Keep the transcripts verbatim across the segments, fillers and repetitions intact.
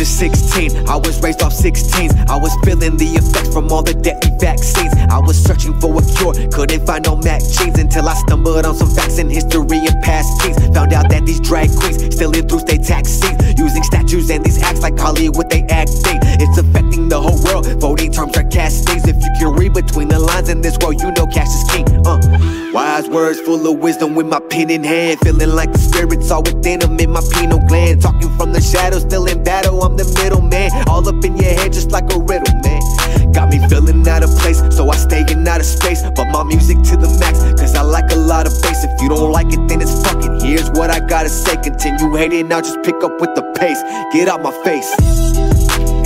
age of sixteen. I was raised off sixteens. I was feeling the effects from all the deadly vaccines. I was searching for a cure, couldn't find no Mac jeans, until I stumbled on some facts in history and past kings. Found out that these drag queens still live through state taxis, using statues and these acts like Hollywood they acting. It's affecting the whole world, voting terms are castings. If you can read between the lines in this world, you know cash is king. uh. Wise words full of wisdom with my pen in hand, feeling like the spirits all within them in my penal gland. Talking from the shadows, still in battle, I'm the middle man. All up in your head just like a riddle, man. Got me feeling out of place, so I stayin' out of space. But my music to the max, cause I like a lot of bass. If you don't like it, then it's fucking. Here's what I gotta say, continue hating, now just pick up with the pace. Get out my face.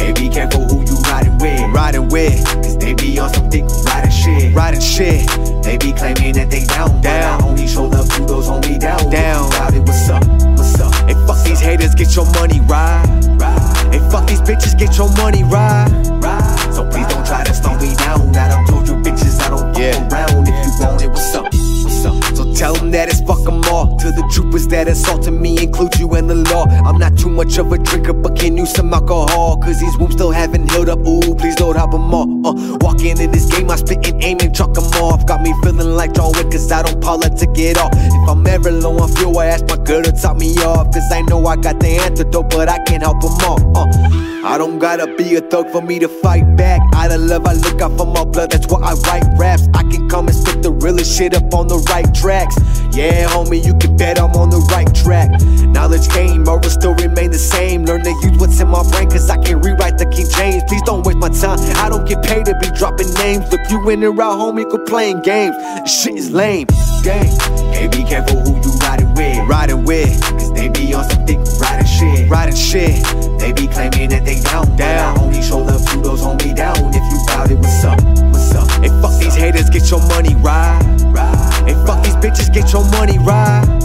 Hey, be careful who you riding with, riding with, cause they be on some thick riding shit, riding shit. They be claiming that they down, down. But I only showed up to those only down, down. It, what's up, what's up? Hey, fuck these haters, get your money right, right. Hey, fuck these bitches, get your money right, right. So please don't try to slow me down. I done told you bitches I don't fuck yeah. around. If you want it, what's up? What's up? So tell them that it's fuck them all. To the troopers that assaulted me, include you in the law. I'm not too much of a drinker, but can use some alcohol, cause these wounds still haven't healed up. Ooh, please Lord, hop them all. uh, Walking in this game, I spit and aim and chalk them off. Got me feeling like John Wiiik, cause I don't politic at all. If I'm ever low on fuel, I ask my girl to top me off, cause I know I got the antidote, but I can't help them all. uh, I don't gotta be a thug for me to fight back. Out of love, I look out for my blood, that's why I write raps. I can come and spit the realest shit up on the right tracks. Yeah, homie, you can bet I'm on the right track. Knowledge gained, morals still remain the same. Learn to use what's in my brain, cause I can't rewrite the King James. Please don't waste my time, I don't get paid to be dropping names. Look, you in and out, homie, quit playing games. This shit is lame. Dang. Hey, be careful who you riding with, riding with, cause they be on some thick riding shit, riding shit. They be claiming that they down, down. I only show love to those on me down. If you bout it, what's up, what's up? Hey, fuck these haters, get your money right, right. Hey, fuck these bitches, get your money right.